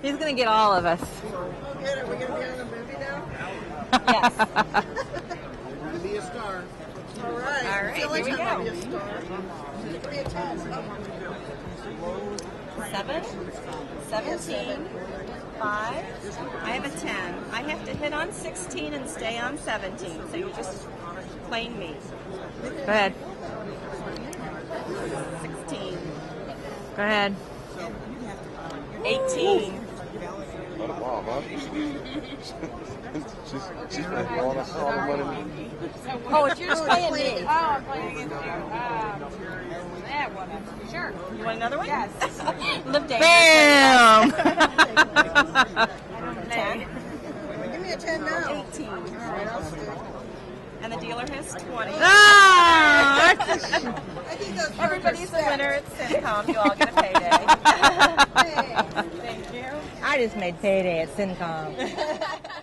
He's going to get all of us. Oh, good. Are we going to be on the movie now? Yes. You're going to be a star. All right. All right. Here we go. Be a star. Be a 10. Oh. 7. 17. 5. I have a 10. I have to hit on 16 and stay on 17. So you're just playing me. Go ahead. 16. Go ahead. 18. What a bomb, huh? She's like, all the money. Oh, it's yours playing me. Oh, I'm playing against you. That one. Sure. You want another one? Yes. Lip dance. Bam! Give me a 10 now. 18. All right, I'll stick. And the dealer has 20. Ah! I think those everybody's a winner at Cincom. You all get a payday. Thank you. I just made payday at Cincom.